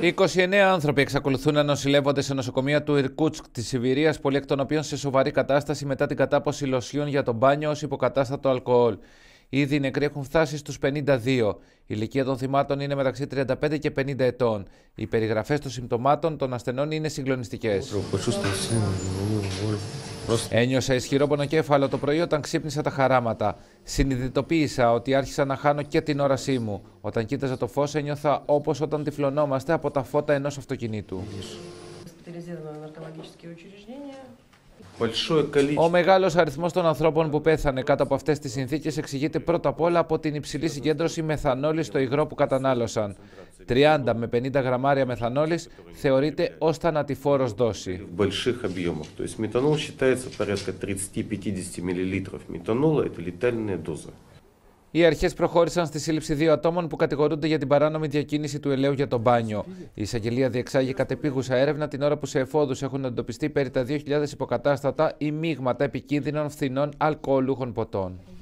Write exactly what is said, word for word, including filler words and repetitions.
είκοσι εννέα άνθρωποι εξακολουθούν να νοσηλεύονται σε νοσοκομεία του Ιρκούτσκ της Σιβηρίας, πολλοί εκ των οποίων σε σοβαρή κατάσταση μετά την κατάποση λοσιών για το μπάνιο ως υποκατάστατο αλκοόλ. Ήδη οι νεκροί έχουν φτάσει στους πενήντα δύο. Η ηλικία των θυμάτων είναι μεταξύ τριάντα πέντε και πενήντα ετών. Οι περιγραφές των συμπτωμάτων των ασθενών είναι συγκλονιστικές. Ένιωσα ισχυρό πονοκέφαλο το πρωί όταν ξύπνησα τα χαράματα. Συνειδητοποίησα ότι άρχισα να χάνω και την όρασή μου. Όταν κοίταζα το φως, ένιωθα όπως όταν τυφλωνόμαστε από τα φώτα ενός αυτοκινήτου. Ο μεγάλος αριθμός των ανθρώπων που πέθανε κάτω από αυτές τις συνθήκες εξηγείται πρώτα απ' όλα από την υψηλή συγκέντρωση μεθανόλης στο υγρό που κατανάλωσαν. τριάντα με πενήντα γραμμάρια μεθανόλης θεωρείται ως θανατηφόρος δόση. Οι αρχές προχώρησαν στη σύλληψη δύο ατόμων που κατηγορούνται για την παράνομη διακίνηση του ελαίου για το μπάνιο. Η εισαγγελία διεξάγει κατεπίγουσα έρευνα την ώρα που σε εφόδους έχουν εντοπιστεί περί τα δύο χιλιάδες υποκατάστατα ή μείγματα επικίνδυνων φθηνών αλκοολούχων ποτών.